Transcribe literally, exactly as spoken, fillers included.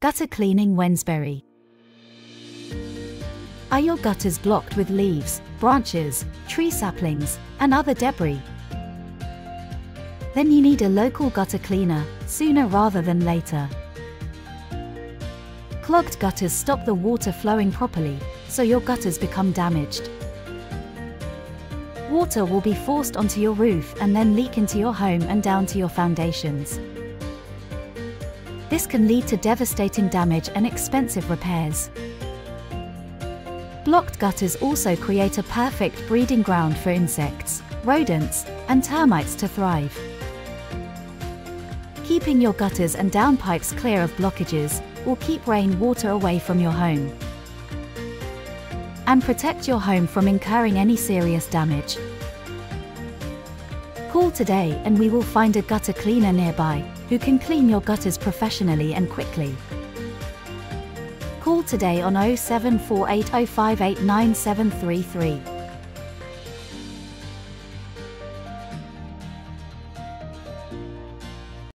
Gutter cleaning Wednesbury. Are your gutters blocked with leaves, branches, tree saplings, and other debris? Then you need a local gutter cleaner, sooner rather than later. Clogged gutters stop the water flowing properly, so your gutters become damaged. Water will be forced onto your roof and then leak into your home and down to your foundations. This can lead to devastating damage and expensive repairs. Blocked gutters also create a perfect breeding ground for insects, rodents, and termites to thrive. Keeping your gutters and downpipes clear of blockages will keep rain water away from your home and protect your home from incurring any serious damage. Call today and we will find a gutter cleaner nearby who can clean your gutters professionally and quickly. Call today on oh seven four eight oh five eight nine seven three three.